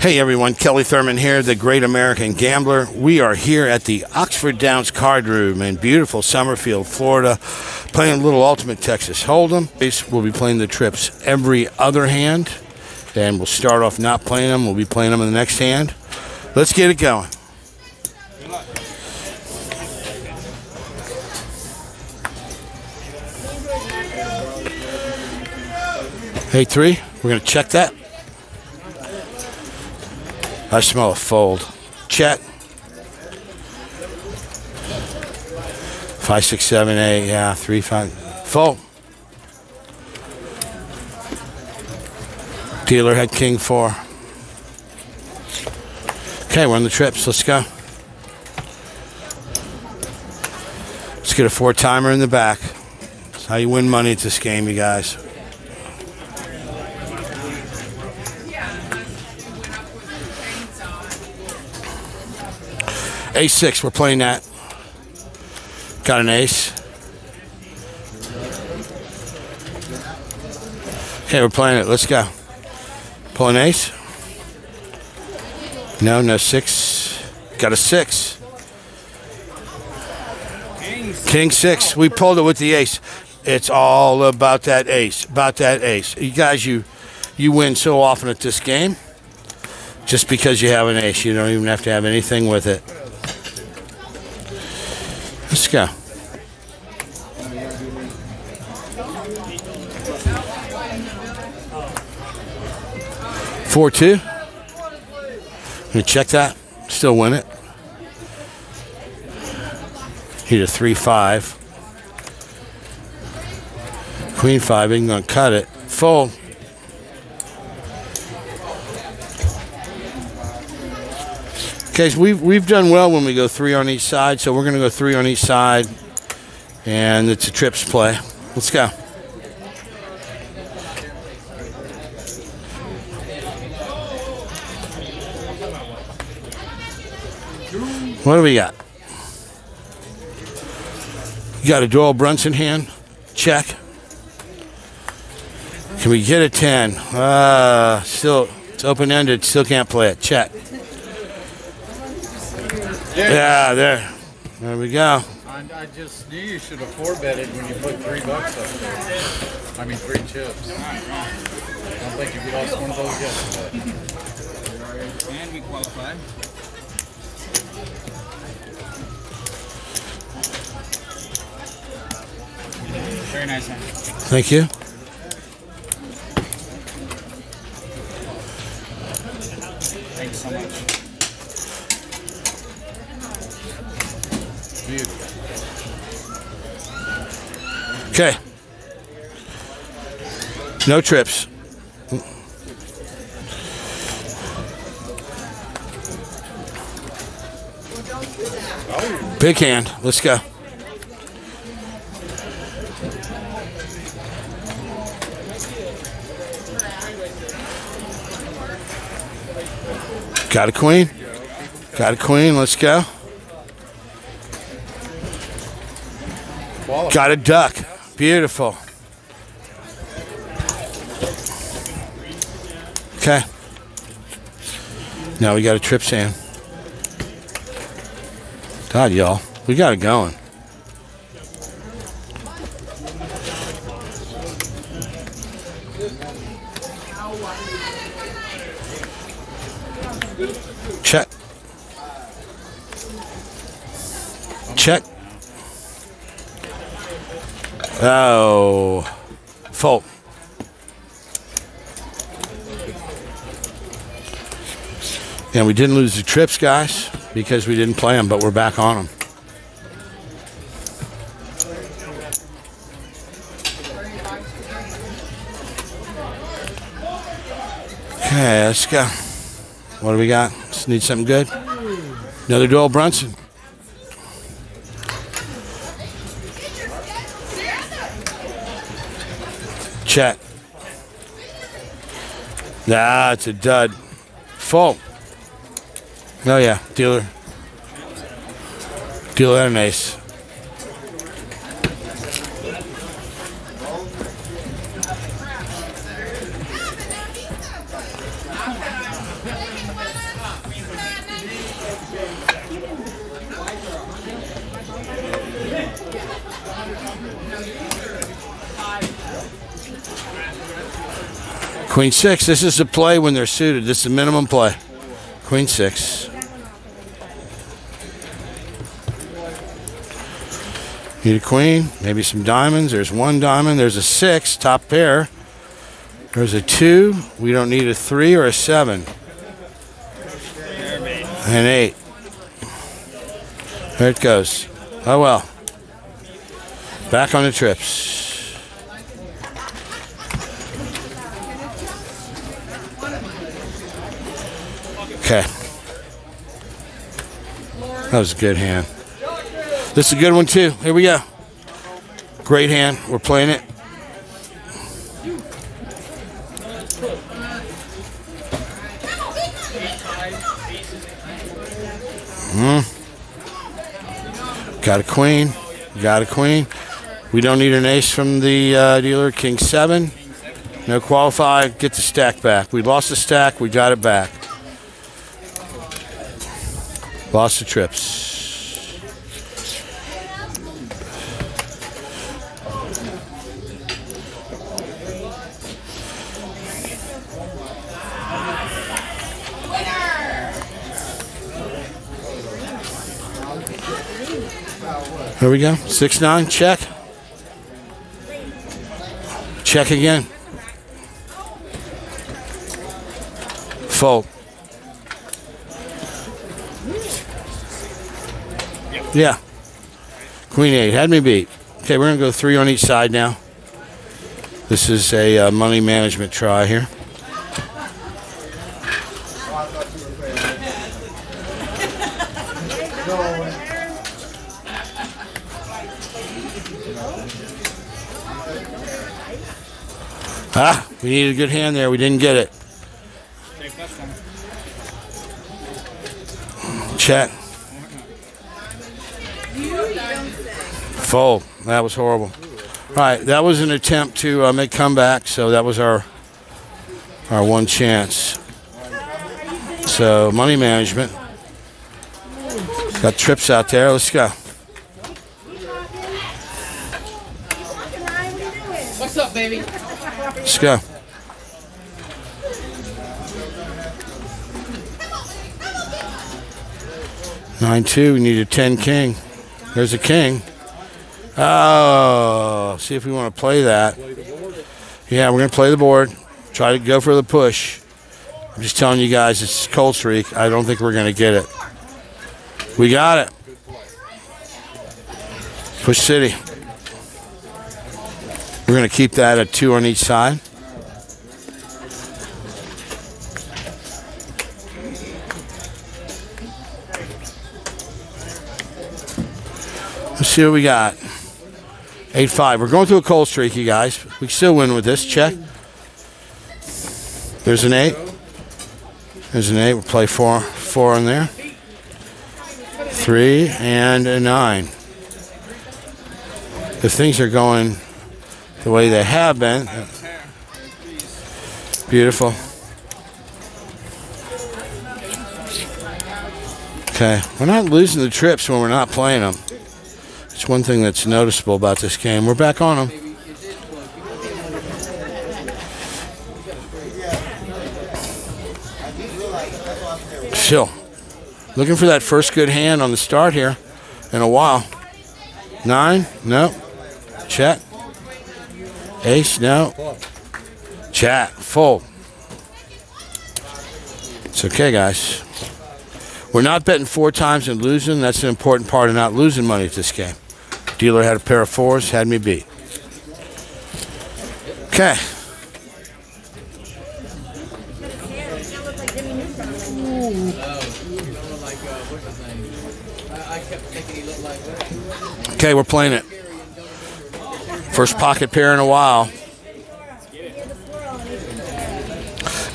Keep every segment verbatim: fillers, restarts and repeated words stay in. Hey everyone, Kelly Thurman here, The Great American Gambler. We are here at the Oxford Downs Card Room in beautiful Summerfield, Florida, playing a little Ultimate Texas Hold'em. We'll be playing the trips every other hand, and we'll start off not playing them. We'll be playing them in the next hand. Let's get it going. Hey, three, we're going to check that. I smell a fold. Check. Five, six, seven, eight. Yeah, three, five. Fold. Dealer had king four. Okay, we're on the trips. Let's go. Let's get a four-timer in the back. That's how you win money at this game, you guys. ace six, we're playing that. Got an ace. Okay, we're playing it. Let's go. Pull an ace. No, no six. Got a six. king six. We pulled it with the ace. It's all about that ace. About that ace. You guys, you you win so often at this game. Just because you have an ace, you don't even have to have anything with it. Let's go. four two. I'm gonna check that. Still win it. Hit a three five. queen five ain't gonna cut it. Fold. Okay, so we've, we've done well when we go three on each side, so we're going to go three on each side, and it's a trips play. Let's go. What do we got? You got a Doyle Brunson hand. Check. Can we get a ten? Uh, still, it's open-ended. Still can't play it. Check. Yeah, there. There we go. I, I just knew you should have four-betted when you put three bucks up there. I mean, three chips. I don't think you lost one of those yesterday. And we qualified. Very nice hand. Thank you. Thank you so much. Okay. No trips. Big hand. Let's go. Got a queen. Got a queen. Let's go. Got a duck. Beautiful. Okay. Now we got a trip sand. God, y'all. We got it going. Check. Check. Oh, fold. And we didn't lose the trips, guys, because we didn't play them, but we're back on them. Okay, let's go. What do we got? Just need something good. Another Doyle Brunson. Check. Nah, it's a dud. Fold. Oh, yeah. Dealer. Dealer and an ace. Queen six. This is the play when they're suited. This is the minimum play. Queen six. Need a queen, maybe some diamonds. There's one diamond. There's a six, top pair. There's a two. We don't need a three or a seven. An eight. There it goes. Oh well. Back on the trips. Okay. That was a good hand. This is a good one too. Here we go. Great hand. We're playing it. Mm-hmm. Got a queen. Got a queen. We don't need an ace from the uh, dealer. King seven. No qualify. Get the stack back. We lost the stack. We got it back. Lost the trips. Here we go. six nine, check. Check again. Fold. Yeah. Queen eight. Had me beat. Okay, we're going to go three on each side now. This is a uh, money management try here. Ah, we needed a good hand there. We didn't get it. Check. Fold. That was horrible. All right, that was an attempt to uh, make comeback, so that was our our one chance. So money management. Got trips out there. Let's go. What's up, baby? Let's go. nine two, we need a ten king. There's a king. Oh, see if we want to play that. Yeah, we're going to play the board. Try to go for the push. I'm just telling you guys, it's cold streak. I don't think we're going to get it. We got it. Push City. We're going to keep that at two on each side. Let's see what we got. eight five. We're going through a cold streak, you guys. We still win with this. Check. There's an eight. There's an eight. We'll play four, four on there. Three and a nine. If things are going the way they have been. Beautiful. Okay, we're not losing the trips when we're not playing them. It's one thing that's noticeable about this game. We're back on them. Still, looking for that first good hand on the start here in a while. Nine, no, check. Ace, no. Chat, fold. It's okay, guys. We're not betting four times and losing. That's an important part of not losing money at this game. Dealer had a pair of fours, had me beat. Okay. Okay, we're playing it. First pocket pair in a while.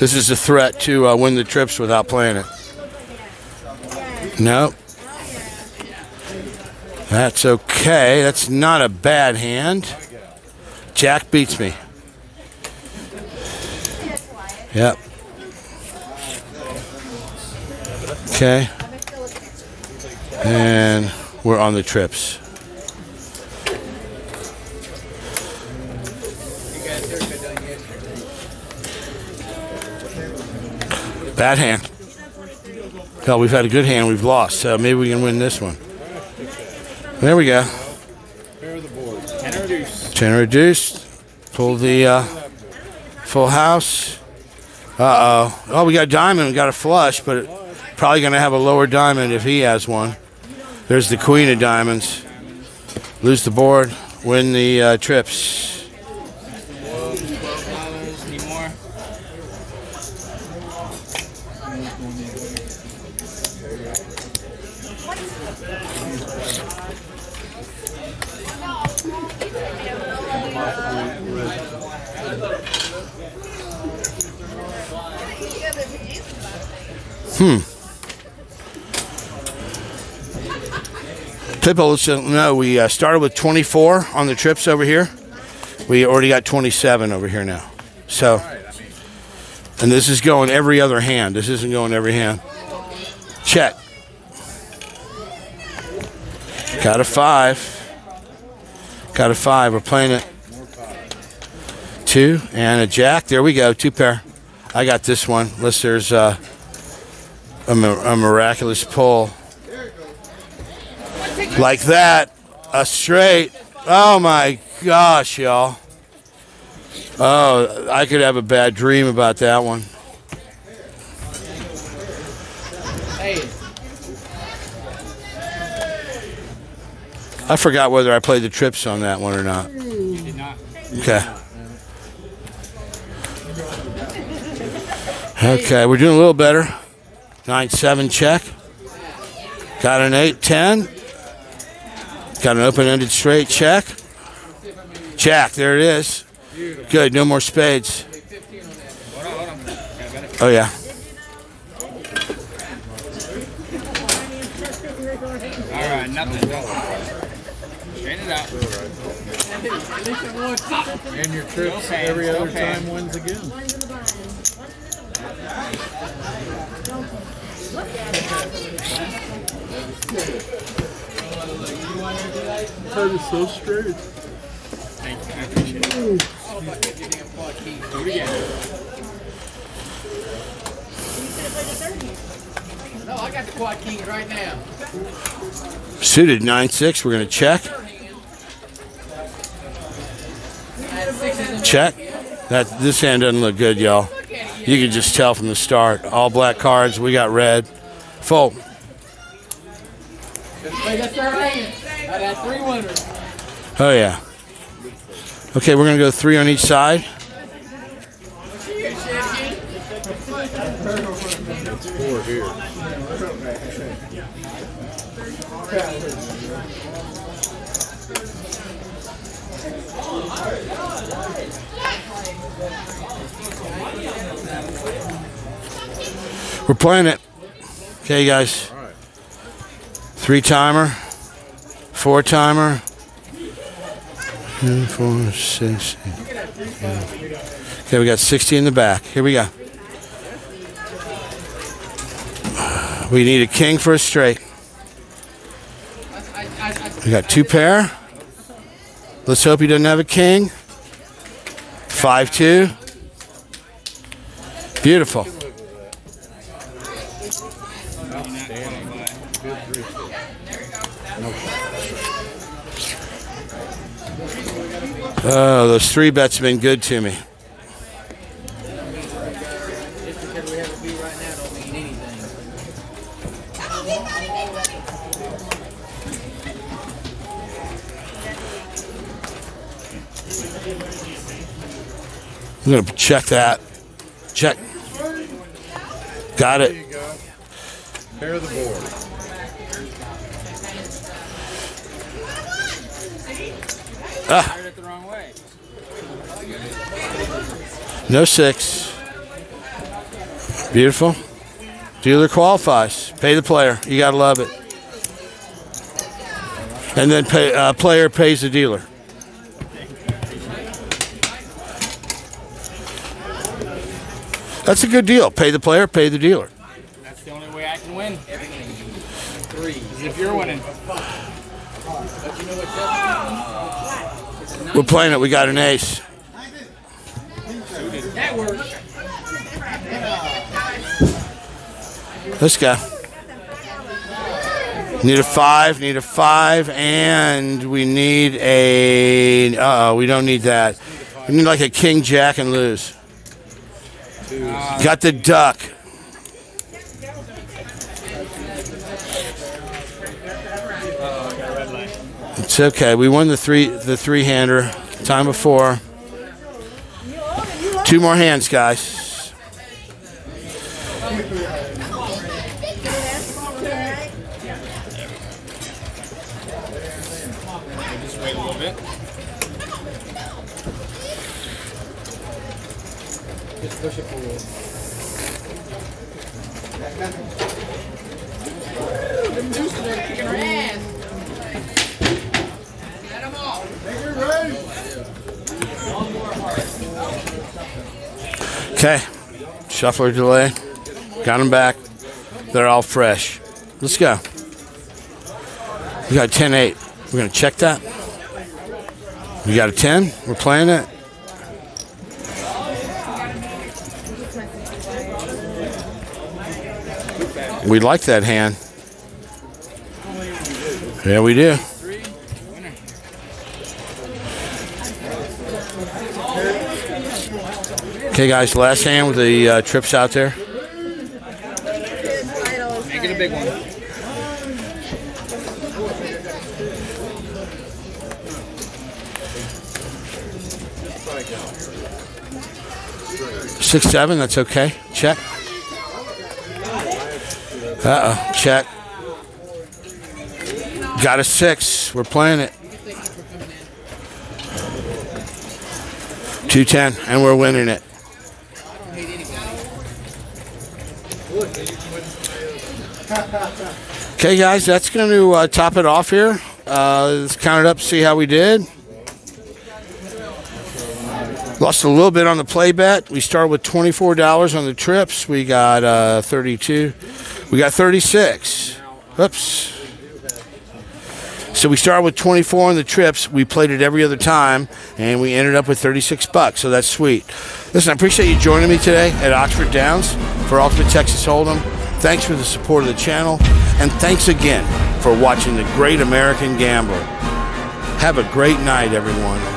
This is a threat to uh, win the trips without playing it. No. Nope. That's okay. That's not a bad hand. Jack beats me. Yep. Okay. And we're on the trips. Bad hand. Hell, we've had a good hand. We've lost. So maybe we can win this one. There we go. Ten reduced. Ten reduced. Pull the uh, full house. Uh-oh. Oh, we got diamond. We got a flush, but it, probably going to have a lower diamond if he has one. There's the queen of diamonds. Lose the board. Win the uh, trips. Hmm. People don't know, we uh, started with twenty-four on the trips over here. We already got twenty-seven over here now. So, and this is going every other hand. This isn't going every hand. Check. Got a five. Got a five. We're playing it. Two and a jack. There we go. Two pair. I got this one. Unless there's Uh, A, a miraculous pull. Like that. A straight. Oh my gosh, y'all. Oh, I could have a bad dream about that one. I forgot whether I played the trips on that one or not. Okay. Okay, we're doing a little better. nine seven check. Got an eight ten. Got an open-ended straight check. Jack, there it is. Good, no more spades. Oh, yeah. All right, nothing. Straighten it out. And your trips every other time wins again. That is so straight. Thank you, I appreciate it. No, I got the quad king right now. Suited nine six, we're going to check. Check. That, this hand doesn't look good, y'all. You can just tell from the start. All black cards, we got red. Fold. Oh, yeah. Okay, we're going to go three on each side. We're playing it. Okay, guys. Three-timer. Four-timer. two, four, six, okay, we got sixty in the back. Here we go. We need a king for a straight. We got two pair. Let's hope he doesn't have a king. five two. Beautiful. Oh, those three bets have been good to me. I'm going to check that. Check. Got it. Pair of the board. Ah. No six. Beautiful. Dealer qualifies. Pay the player. You gotta love it. And then pay, uh, player pays the dealer. That's a good deal. Pay the player. Pay the dealer. That's the only way I can win. Three. If you're winning. We're playing it. We got an ace. That works. This guy. Need a five, need a five, and we need a, uh-oh, we don't need that. We need like a king, jack, and lose. Got the duck. It's okay. We won the three, the three-hander time before. Two more hands, guys. Okay, shuffler delay, got them back. They're all fresh. Let's go. We got ten eight. We're gonna check that. We got a ten. We're playing it. We like that hand. Yeah, we do. Okay, guys, last hand with the uh, trips out there. Make it a big one. six seven, that's okay. Check. Uh-oh, check. Got a six. We're playing it. two ten, and we're winning it. Okay, guys, that's going to uh, top it off here. Uh, let's count it up, see how we did. Lost a little bit on the play bet. We started with twenty-four dollars on the trips. We got uh, thirty-two. We got thirty-six. Oops. So we started with twenty-four on the trips. We played it every other time, and we ended up with thirty-six bucks. So that's sweet. Listen, I appreciate you joining me today at Oxford Downs for Ultimate Texas Hold'em. Thanks for the support of the channel, and thanks again for watching The Great American Gambler. Have a great night, everyone.